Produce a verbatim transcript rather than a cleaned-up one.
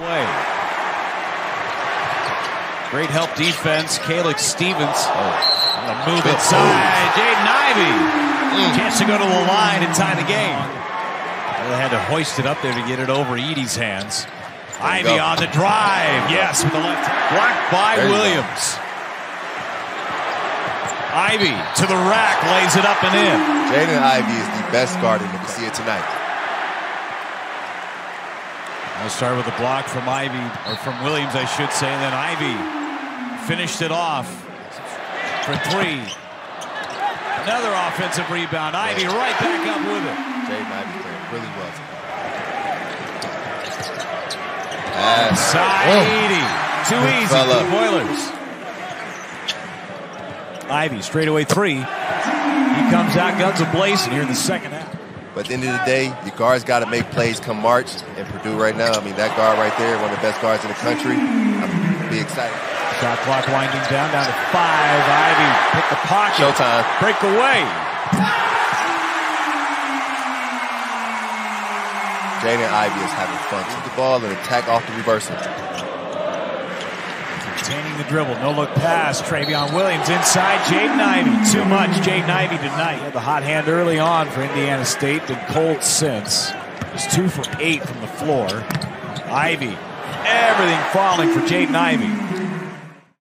way. Great help defense. Caleb Stevens. Oh, on the move inside. Jaden Ivey. Mm. Chance to go to the line and tie the game. They had to hoist it up there to get it over Edie's hands. Ivey on the drive. Yes, with the left. Blocked by Williams. Ivey to the rack, lays it up and in. Jaden Ivey is the best guard in the P C A tonight. I'll start with a block from Ivey, or from Williams, I should say, and then Ivey finished it off for three. Another offensive rebound. Ivey right back up with it. Jaden Ivey playing really well tonight. Side eighty. Too easy for the Boilers. Ivey, straightaway three. He comes out, guns a-blazing here in the second half. But at the end of the day, the guards got to make plays come March. And Purdue right now, I mean, that guard right there, one of the best guards in the country. I'm be excited. Shot clock winding down, down to five. Ivey pick the pocket. Showtime. Break away. Jaden Ivey is having fun. Keep the ball and attack off the reversal. Containing the dribble, no-look pass, Trayvon Williams inside, Jaden Ivey, too much, Jaden Ivey tonight. He had the hot hand early on for Indiana State, been cold since. It's two for eight from the floor. Ivey, everything falling for Jaden Ivey.